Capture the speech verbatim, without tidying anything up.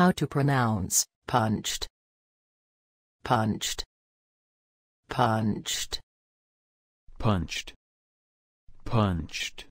How to pronounce punched, punched, punched, punched, punched.